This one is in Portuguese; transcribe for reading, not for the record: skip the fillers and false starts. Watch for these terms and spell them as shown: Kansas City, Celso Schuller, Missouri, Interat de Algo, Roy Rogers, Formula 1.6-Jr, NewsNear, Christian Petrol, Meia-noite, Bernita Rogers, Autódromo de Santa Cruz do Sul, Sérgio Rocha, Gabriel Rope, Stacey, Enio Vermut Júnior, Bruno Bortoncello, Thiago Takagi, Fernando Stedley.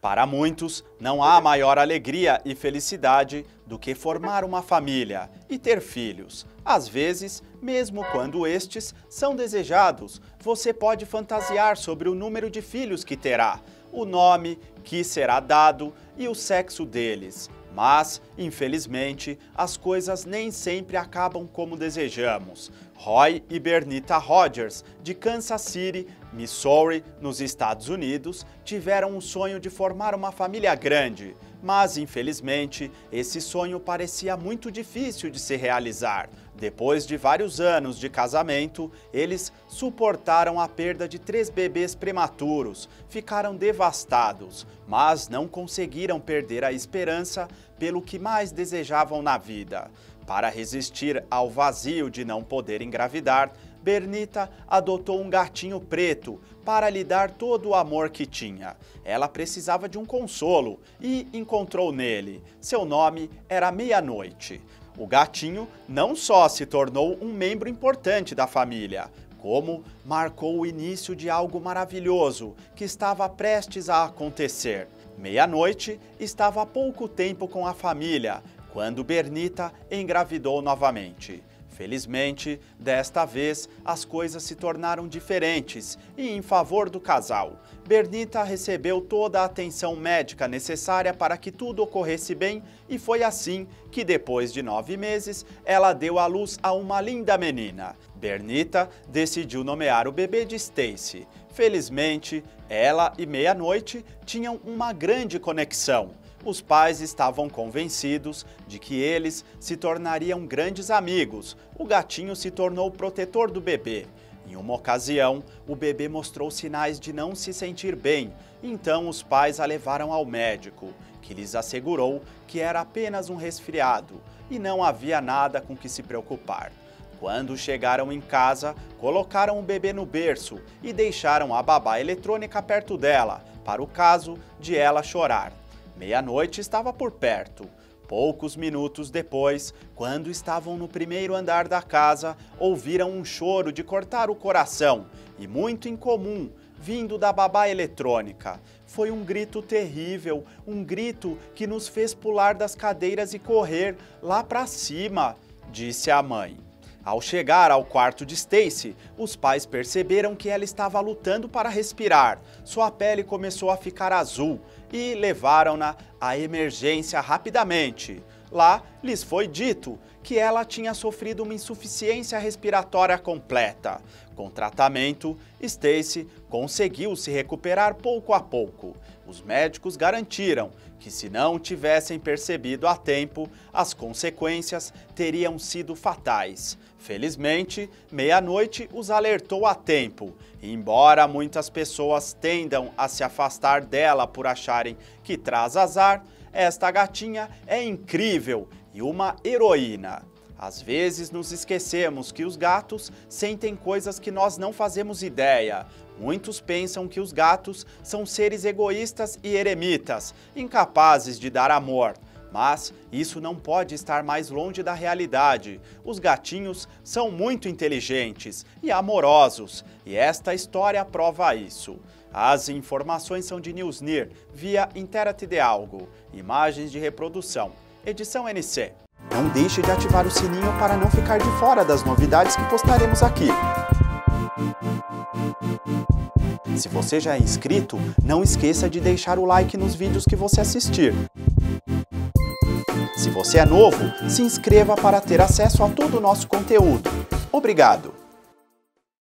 Para muitos, não há maior alegria e felicidade do que formar uma família e ter filhos. Às vezes, mesmo quando estes são desejados, você pode fantasiar sobre o número de filhos que terá, o nome que será dado e o sexo deles. Mas, infelizmente, as coisas nem sempre acabam como desejamos. Roy e Bernita Rogers, de Kansas City, Missouri, nos Estados Unidos, tiveram um sonho de formar uma família grande. Mas, infelizmente, esse sonho parecia muito difícil de se realizar. Depois de vários anos de casamento, eles suportaram a perda de 3 bebês prematuros, ficaram devastados, mas não conseguiram perder a esperança pelo que mais desejavam na vida. Para resistir ao vazio de não poder engravidar, Bernita adotou um gatinho preto para lhe dar todo o amor que tinha. Ela precisava de um consolo e encontrou nele. Seu nome era Meia-noite. O gatinho não só se tornou um membro importante da família, como marcou o início de algo maravilhoso que estava prestes a acontecer. Meia-noite estava há pouco tempo com a família, quando Bernita engravidou novamente. Felizmente, desta vez, as coisas se tornaram diferentes e em favor do casal. Bernita recebeu toda a atenção médica necessária para que tudo ocorresse bem e foi assim que, depois de 9 meses, ela deu à luz a uma linda menina. Bernita decidiu nomear o bebê de Stacey. Felizmente, ela e Meia-noite tinham uma grande conexão. Os pais estavam convencidos de que eles se tornariam grandes amigos. O gatinho se tornou o protetor do bebê. Em uma ocasião, o bebê mostrou sinais de não se sentir bem, então os pais a levaram ao médico, que lhes assegurou que era apenas um resfriado e não havia nada com que se preocupar. Quando chegaram em casa, colocaram o bebê no berço e deixaram a babá eletrônica perto dela, para o caso de ela chorar. Meia-noite estava por perto. Poucos minutos depois, quando estavam no primeiro andar da casa, ouviram um choro de cortar o coração, e muito incomum, vindo da babá eletrônica. Foi um grito terrível, um grito que nos fez pular das cadeiras e correr lá para cima, disse a mãe. Ao chegar ao quarto de Stacey, os pais perceberam que ela estava lutando para respirar. Sua pele começou a ficar azul e levaram-na à emergência rapidamente. Lá, lhes foi dito que ela tinha sofrido uma insuficiência respiratória completa. Com tratamento, Stacey conseguiu se recuperar pouco a pouco. Os médicos garantiram que, se não tivessem percebido a tempo, as consequências teriam sido fatais. Felizmente, Meia-noite os alertou a tempo. Embora muitas pessoas tendam a se afastar dela por acharem que traz azar, esta gatinha é incrível e uma heroína. Às vezes nos esquecemos que os gatos sentem coisas que nós não fazemos ideia. Muitos pensam que os gatos são seres egoístas e eremitas, incapazes de dar amor. Mas isso não pode estar mais longe da realidade. Os gatinhos são muito inteligentes e amorosos, e esta história prova isso. As informações são de NewsNear, via Interat de Algo. Imagens de reprodução. Edição NC. Não deixe de ativar o sininho para não ficar de fora das novidades que postaremos aqui. Se você já é inscrito, não esqueça de deixar o like nos vídeos que você assistir. Se você é novo, se inscreva para ter acesso a todo o nosso conteúdo. Obrigado!